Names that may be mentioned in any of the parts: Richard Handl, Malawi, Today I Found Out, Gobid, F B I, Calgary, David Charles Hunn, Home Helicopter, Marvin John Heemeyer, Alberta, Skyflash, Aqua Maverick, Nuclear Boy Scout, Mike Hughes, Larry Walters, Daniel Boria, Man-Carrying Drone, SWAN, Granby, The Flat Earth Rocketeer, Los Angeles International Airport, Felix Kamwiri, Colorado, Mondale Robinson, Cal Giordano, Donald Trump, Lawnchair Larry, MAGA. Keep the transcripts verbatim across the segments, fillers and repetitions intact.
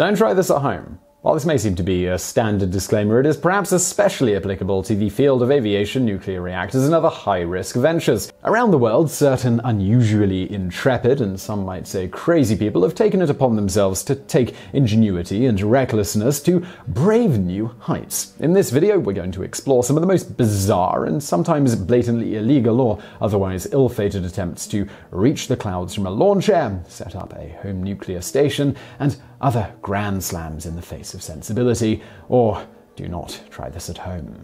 Don't try this at home. While this may seem to be a standard disclaimer, it is perhaps especially applicable to the field of aviation, nuclear reactors, and other high-risk ventures. Around the world, certain unusually intrepid, and some might say crazy people, have taken it upon themselves to take ingenuity and recklessness to brave new heights. In this video, we're going to explore some of the most bizarre and sometimes blatantly illegal or otherwise ill-fated attempts to reach the clouds from a lawn chair, set up a home nuclear station, and other grand slams in the face of sensibility. Or do not try this at home.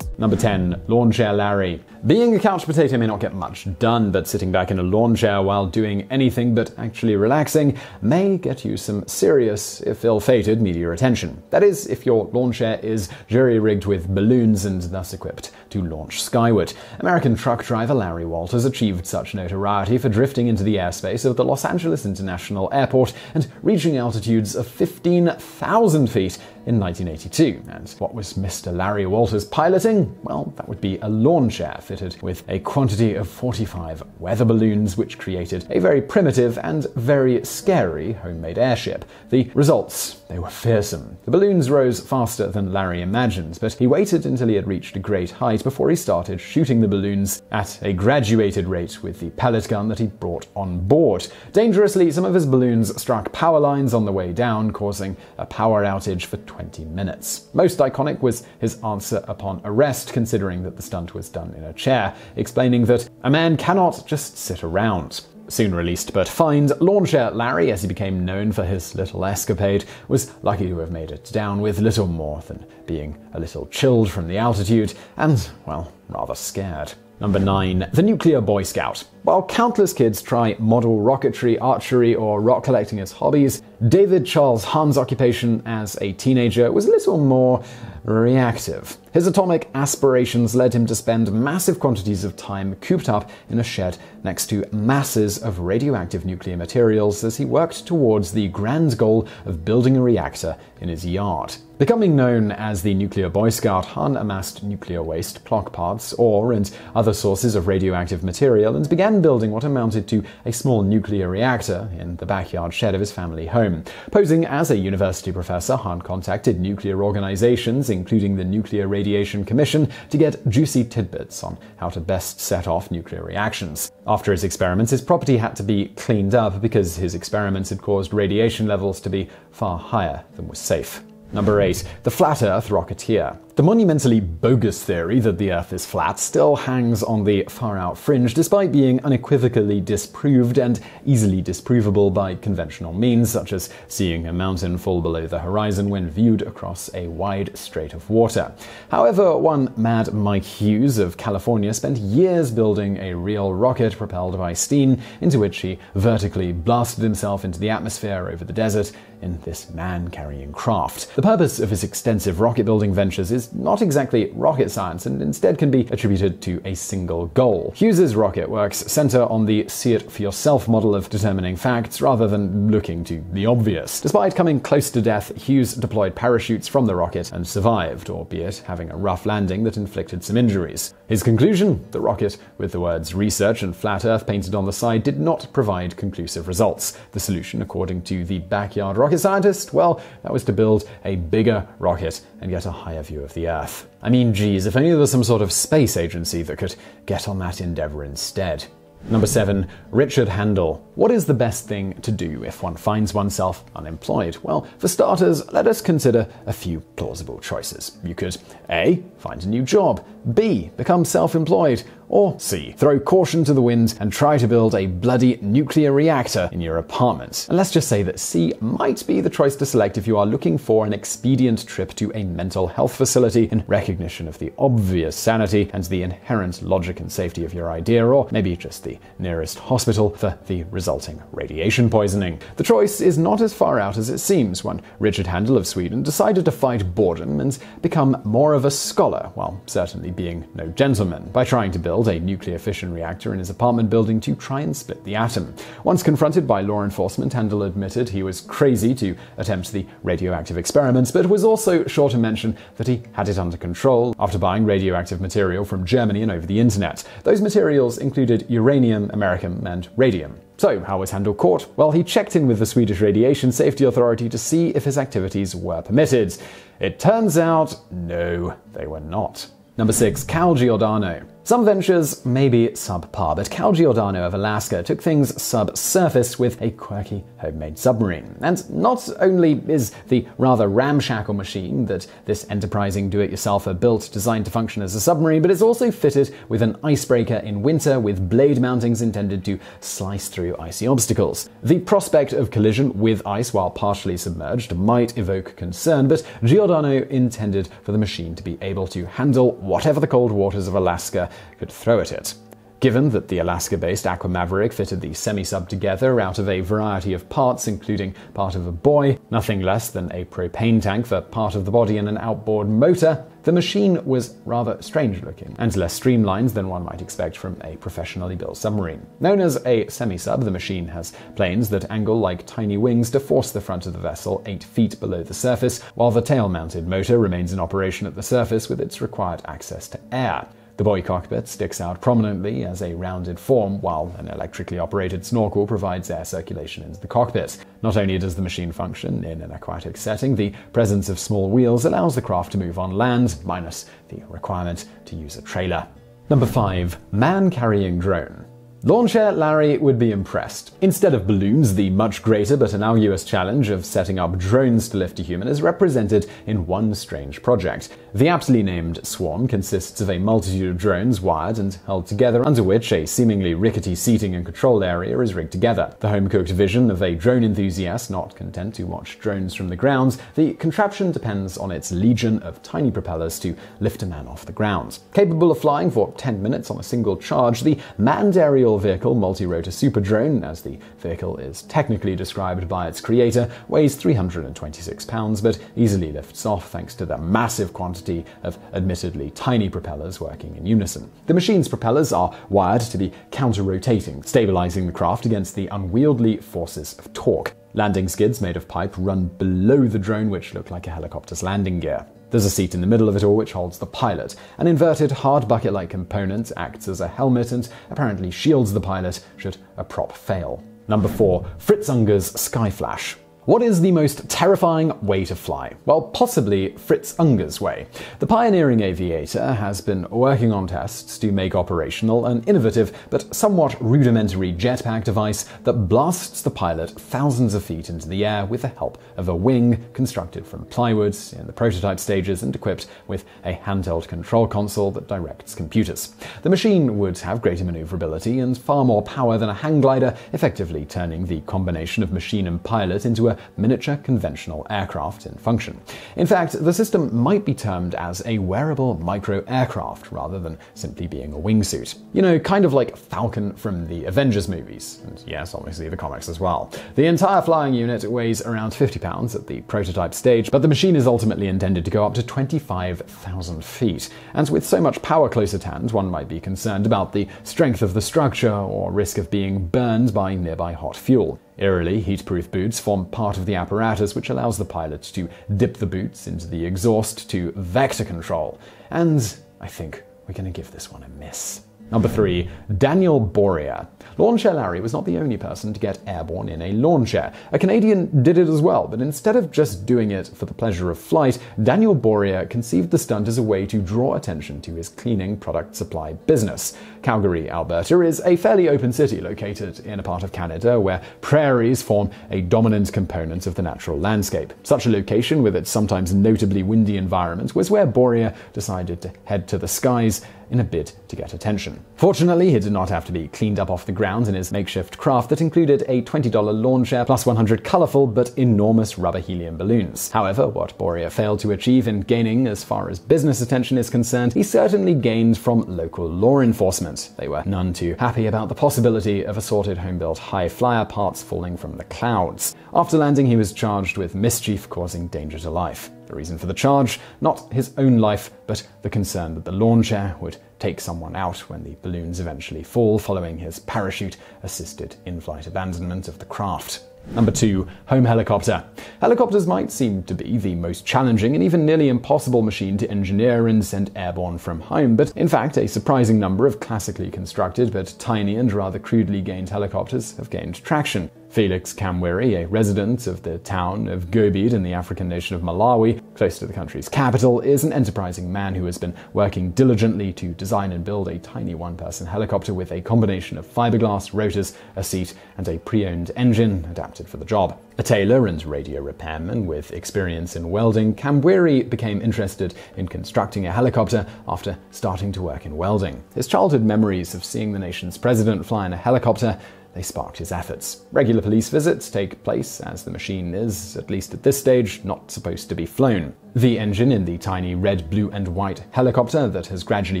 Number ten. Lawnchair Larry. Being a couch potato may not get much done, but sitting back in a lawn chair while doing anything but actually relaxing may get you some serious, if ill-fated, media attention. That is, if your lawn chair is jury-rigged with balloons and thus equipped to launch skyward. American truck driver Larry Walters achieved such notoriety for drifting into the airspace of the Los Angeles International Airport and reaching altitudes of fifteen thousand feet in nineteen eighty-two. And what was Mister Larry Walters piloting? Well, that would be a lawn chair fitted with a quantity of forty-five weather balloons, which created a very primitive and very scary homemade airship. The results, they were fearsome. The balloons rose faster than Larry imagined, but he waited until he had reached a great height before he started shooting the balloons at a graduated rate with the pellet gun that he brought on board. Dangerously, some of his balloons struck power lines on the way down, causing a power outage for twenty minutes. Most iconic was his answer upon arrest, considering that the stunt was done in a chair, explaining that a man cannot just sit around. Soon released but fined, Lawnchair Larry, as he became known for his little escapade, was lucky to have made it down with little more than being a little chilled from the altitude and, well, rather scared. Number nine. The Nuclear Boy Scout. While countless kids try model rocketry, archery, or rock collecting as hobbies, David Charles Hunn's occupation as a teenager was a little more reactive. His atomic aspirations led him to spend massive quantities of time cooped up in a shed next to masses of radioactive nuclear materials as he worked towards the grand goal of building a reactor in his yard. Becoming known as the Nuclear Boy Scout, Hunn amassed nuclear waste, clock parts, ore, and other sources of radioactive material and began building what amounted to a small nuclear reactor in the backyard shed of his family home. Posing as a university professor, Hunn contacted nuclear organizations, including the Nuclear Radiation Commission, to get juicy tidbits on how to best set off nuclear reactions. After his experiments, his property had to be cleaned up because his experiments had caused radiation levels to be far higher than was safe. Number eight. The Flat Earth Rocketeer. The monumentally bogus theory that the Earth is flat still hangs on the far-out fringe, despite being unequivocally disproved and easily disprovable by conventional means, such as seeing a mountain fall below the horizon when viewed across a wide strait of water. However, one mad Mike Hughes of California spent years building a real rocket propelled by steam, into which he vertically blasted himself into the atmosphere over the desert in this man-carrying craft. The purpose of his extensive rocket-building ventures is not exactly rocket science, and instead can be attributed to a single goal. Hughes's rocket works center on the see-it-for-yourself model of determining facts, rather than looking to the obvious. Despite coming close to death, Hughes deployed parachutes from the rocket and survived, albeit having a rough landing that inflicted some injuries. His conclusion? The rocket, with the words research and flat earth painted on the side, did not provide conclusive results. The solution, according to the backyard rocket scientist? Well, that was to build a bigger rocket and get a higher view of Of the Earth. I mean, geez, if only there was some sort of space agency that could get on that endeavor instead. Number seven. Richard Handl. What is the best thing to do if one finds oneself unemployed? Well, for starters, let us consider a few plausible choices. You could A. Find a new job, B. Become self-employed, or C. Throw caution to the wind and try to build a bloody nuclear reactor in your apartment. And let's just say that C might be the choice to select if you are looking for an expedient trip to a mental health facility in recognition of the obvious sanity and the inherent logic and safety of your idea, or maybe just the nearest hospital for the resulting radiation poisoning. The choice is not as far out as it seems. One Richard Handl of Sweden decided to fight boredom and become more of a scholar, while certainly being no gentleman, by trying to build a nuclear fission reactor in his apartment building to try and split the atom. Once confronted by law enforcement, Handl admitted he was crazy to attempt the radioactive experiments, but was also sure to mention that he had it under control after buying radioactive material from Germany and over the internet. Those materials included uranium, americium, and radium. So, how was Handl caught? Well, he checked in with the Swedish Radiation Safety Authority to see if his activities were permitted. It turns out, no, they were not. Number six, Cal Giordano. Some ventures may be subpar, but Cal Giordano of Alaska took things subsurface with a quirky homemade submarine. And not only is the rather ramshackle machine that this enterprising do-it-yourselfer built designed to function as a submarine, but it's also fitted with an icebreaker in winter with blade mountings intended to slice through icy obstacles. The prospect of collision with ice while partially submerged might evoke concern, but Giordano intended for the machine to be able to handle whatever the cold waters of Alaska could throw at it. Given that the Alaska-based Aqua Maverick fitted the semi-sub together out of a variety of parts, including part of a buoy, nothing less than a propane tank for part of the body and an outboard motor, the machine was rather strange-looking, and less streamlined than one might expect from a professionally built submarine. Known as a semi-sub, the machine has planes that angle like tiny wings to force the front of the vessel eight feet below the surface, while the tail-mounted motor remains in operation at the surface with its required access to air. The buoy cockpit sticks out prominently as a rounded form, while an electrically operated snorkel provides air circulation into the cockpit. Not only does the machine function in an aquatic setting, the presence of small wheels allows the craft to move on land, minus the requirement to use a trailer. Number five, Man-Carrying Drone. Lawnchair Larry would be impressed. Instead of balloons, the much greater but analogous challenge of setting up drones to lift a human is represented in one strange project. The aptly named SWAN consists of a multitude of drones wired and held together, under which a seemingly rickety seating and control area is rigged together. The home-cooked vision of a drone enthusiast not content to watch drones from the ground, the contraption depends on its legion of tiny propellers to lift a man off the ground. Capable of flying for ten minutes on a single charge, the manned aerial vehicle multi-rotor superdrone, as the vehicle is technically described by its creator, weighs three hundred twenty-six pounds but easily lifts off thanks to the massive quantity of admittedly tiny propellers working in unison. The machine's propellers are wired to be counter-rotating, stabilizing the craft against the unwieldy forces of torque. Landing skids made of pipe run below the drone, which look like a helicopter's landing gear. There's a seat in the middle of it all which holds the pilot. An inverted, hard bucket-like component acts as a helmet and apparently shields the pilot should a prop fail. Number four, Fritz Unger's Skyflash. What is the most terrifying way to fly? Well, possibly Fritz Unger's way. The pioneering aviator has been working on tests to make operational an innovative but somewhat rudimentary jetpack device that blasts the pilot thousands of feet into the air with the help of a wing constructed from plywood in the prototype stages and equipped with a handheld control console that directs computers. The machine would have greater maneuverability and far more power than a hang glider, effectively turning the combination of machine and pilot into a miniature conventional aircraft in function. In fact, the system might be termed as a wearable micro-aircraft rather than simply being a wingsuit. You know, kind of like Falcon from the Avengers movies, and yes, obviously the comics as well. The entire flying unit weighs around fifty pounds at the prototype stage, but the machine is ultimately intended to go up to twenty-five thousand feet, and with so much power close at hand, one might be concerned about the strength of the structure or risk of being burned by nearby hot fuel. Eerily, heat-proof boots form part of the apparatus which allows the pilot to dip the boots into the exhaust to vector control. And I think we're going to give this one a miss. Number three, Daniel Boria. Lawnchair Larry was not the only person to get airborne in a lawn chair. A Canadian did it as well, but instead of just doing it for the pleasure of flight, Daniel Boria conceived the stunt as a way to draw attention to his cleaning product supply business. Calgary, Alberta is a fairly open city located in a part of Canada where prairies form a dominant component of the natural landscape. Such a location, with its sometimes notably windy environment, was where Boria decided to head to the skies in a bid to get attention. Fortunately, he did not have to be cleaned up off the ground in his makeshift craft that included a twenty dollar lawn chair plus one hundred colorful but enormous rubber helium balloons. However, what Boria failed to achieve in gaining as far as business attention is concerned, he certainly gained from local law enforcement. They were none too happy about the possibility of assorted home-built high-flyer parts falling from the clouds. After landing, he was charged with mischief causing danger to life. The reason for the charge, not his own life, but the concern that the lawn chair would take someone out when the balloons eventually fall following his parachute-assisted in-flight abandonment of the craft. Number two, Home Helicopter. Helicopters might seem to be the most challenging and even nearly impossible machine to engineer and send airborne from home, but in fact a surprising number of classically constructed but tiny and rather crudely gained helicopters have gained traction. Felix Kamwiri, a resident of the town of Gobid in the African nation of Malawi, close to the country's capital, is an enterprising man who has been working diligently to design and build a tiny one-person helicopter with a combination of fiberglass, rotors, a seat, and a pre-owned engine adapted for the job. A tailor and radio repairman with experience in welding, Kamwiri became interested in constructing a helicopter after starting to work in welding. His childhood memories of seeing the nation's president fly in a helicopter, they sparked his efforts. Regular police visits take place as the machine is, at least at this stage, not supposed to be flown. The engine in the tiny red, blue, and white helicopter that has gradually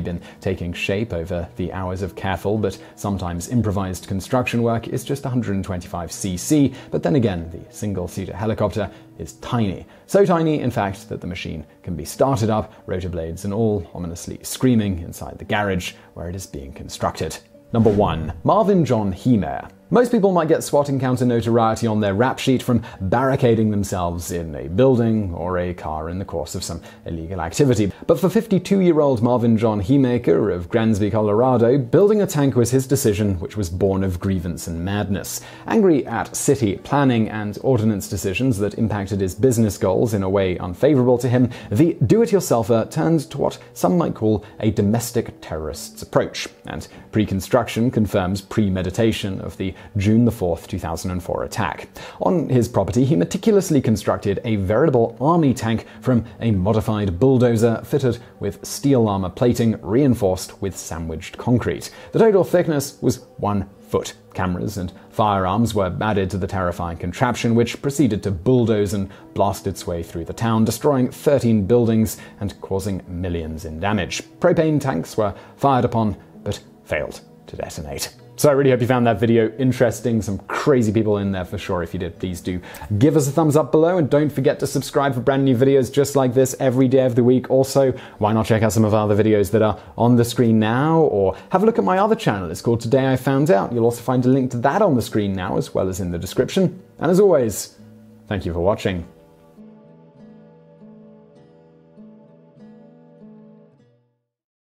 been taking shape over the hours of careful but sometimes improvised construction work is just one hundred twenty-five c c, but then again, the single-seater helicopter is tiny. So tiny, in fact, that the machine can be started up, rotor blades and all, ominously screaming inside the garage where it is being constructed. Number one. Marvin John Heemeyer. Most people might get SWAT encounter notoriety on their rap sheet from barricading themselves in a building or a car in the course of some illegal activity. But for fifty-two-year-old Marvin John Heemeyer of Granby, Colorado, building a tank was his decision, which was born of grievance and madness. Angry at city planning and ordinance decisions that impacted his business goals in a way unfavorable to him, the do-it-yourselfer turned to what some might call a domestic terrorist's approach. And pre-construction confirms premeditation of the June the fourth, two thousand four attack. On his property, he meticulously constructed a veritable army tank from a modified bulldozer fitted with steel armor plating reinforced with sandwiched concrete. The total thickness was one foot. Cameras and firearms were added to the terrifying contraption, which proceeded to bulldoze and blast its way through the town, destroying thirteen buildings and causing millions in damage. Propane tanks were fired upon, but failed to detonate. So I really hope you found that video interesting. Some crazy people in there for sure. If you did, please do give us a thumbs up below and don't forget to subscribe for brand new videos just like this every day of the week. Also, why not check out some of our other videos that are on the screen now, or have a look at my other channel. It's called Today I Found Out. You'll also find a link to that on the screen now as well as in the description. And as always, thank you for watching.